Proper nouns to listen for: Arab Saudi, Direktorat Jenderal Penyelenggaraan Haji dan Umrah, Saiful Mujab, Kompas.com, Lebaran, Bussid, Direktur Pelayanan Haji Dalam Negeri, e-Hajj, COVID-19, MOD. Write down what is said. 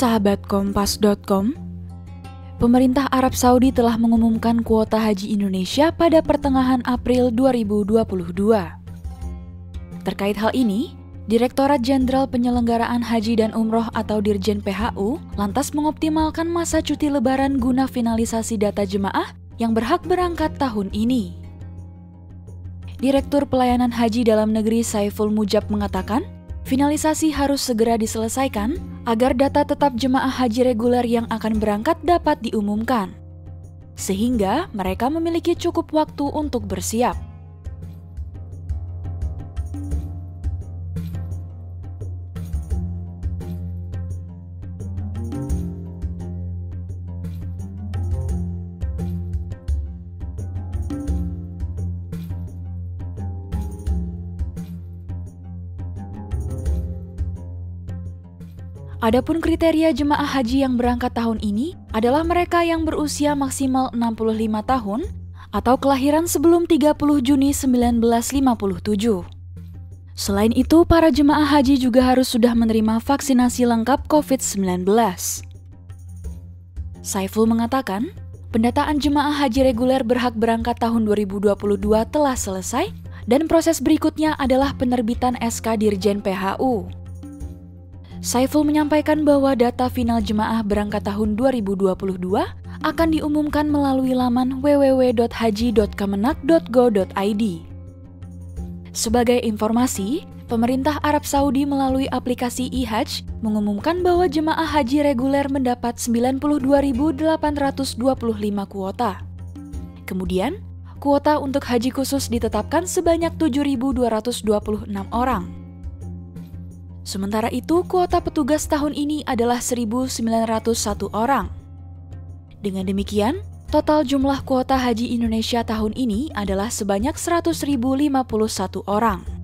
Sahabat Kompas.com, pemerintah Arab Saudi telah mengumumkan kuota haji Indonesia pada pertengahan April 2022. Terkait hal ini, Direktorat Jenderal Penyelenggaraan Haji dan Umrah atau Dirjen PHU lantas mengoptimalkan masa cuti lebaran guna finalisasi data jemaah yang berhak berangkat tahun ini. Direktur Pelayanan Haji Dalam Negeri Saiful Mujab mengatakan, finalisasi harus segera diselesaikan agar data tetap jemaah haji reguler yang akan berangkat dapat diumumkan, sehingga mereka memiliki cukup waktu untuk bersiap. Adapun kriteria jemaah haji yang berangkat tahun ini adalah mereka yang berusia maksimal 65 tahun atau kelahiran sebelum 30 Juni 1957. Selain itu, para jemaah haji juga harus sudah menerima vaksinasi lengkap COVID-19. Saiful mengatakan, pendataan jemaah haji reguler berhak berangkat tahun 2022 telah selesai dan proses berikutnya adalah penerbitan SK Dirjen PHU. Saiful menyampaikan bahwa data final jemaah berangkat tahun 2022 akan diumumkan melalui laman www.haji.kemenak.go.id. Sebagai informasi, pemerintah Arab Saudi melalui aplikasi e-Hajj mengumumkan bahwa jemaah haji reguler mendapat 92.825 kuota. Kemudian, kuota untuk haji khusus ditetapkan sebanyak 7.226 orang. Sementara itu, kuota petugas tahun ini adalah 1.901 orang. Dengan demikian, total jumlah kuota haji Indonesia tahun ini adalah sebanyak 100.051 orang.